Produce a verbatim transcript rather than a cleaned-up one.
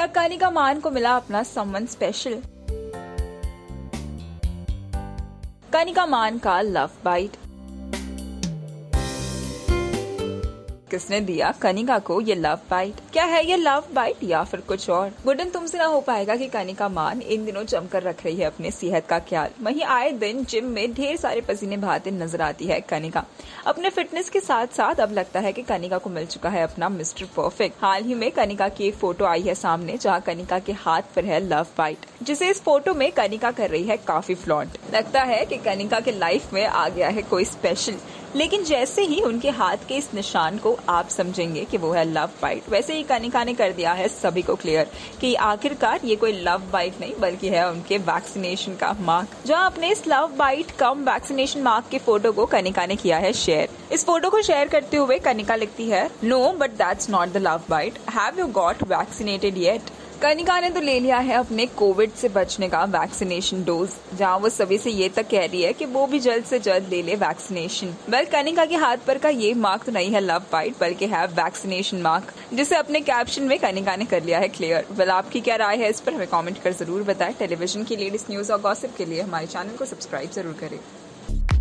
क्या कानिका मान को मिला अपना समवन स्पेशल? कानिका मान का लव बाइट। किसने दिया कनिका को ये लव बाइट? क्या है ये लव बाइट या फिर कुछ और? गुड्डन तुमसे ना हो पाएगा कि कनिका मान इन दिनों जमकर रख रही है अपने सेहत का ख्याल। वहीं आए दिन जिम में ढेर सारे पसीने बहाते नजर आती है कनिका। अपने फिटनेस के साथ साथ अब लगता है कि कनिका को मिल चुका है अपना मिस्टर परफेक्ट। हाल ही में कनिका की एक फोटो आई है सामने जहाँ कनिका के हाथ पर है लव बाइट, जिसे इस फोटो में कनिका कर रही है काफी फ्लॉन्ट। लगता है कि कनिका के लाइफ में आ गया है कोई स्पेशल, लेकिन जैसे ही उनके हाथ के इस निशान को आप समझेंगे कि वो है लव बाइट, वैसे ही कनिका ने कर दिया है सभी को क्लियर कि आखिरकार ये कोई लव बाइट नहीं बल्कि है उनके वैक्सीनेशन का मार्क। जहां अपने इस लव बाइट कम वैक्सीनेशन मार्क के फोटो को कनिका ने किया है शेयर। इस फोटो को शेयर करते हुए कनिका लिखती है, no but that's not the love bite, have you got vaccinated yet? Kanika ने तो ले लिया है अपने कोविड से बचने का वैक्सीनेशन डोज, जहां वो सभी से ये तक कह रही है कि वो भी जल्द से जल्द ले ले वैक्सीनेशन। वेल कनिका के हाथ पर का ये मार्क तो नहीं है लव बाइट बल्कि है वैक्सीनेशन मार्क, जिसे अपने कैप्शन में कनिका ने कर लिया है क्लियर। वेल आपकी क्या राय है इस पर हमें कॉमेंट कर जरूर बताएं। टेलीविजन की लेटेस्ट न्यूज और गॉसिप के लिए हमारे चैनल को सब्सक्राइब जरूर करें।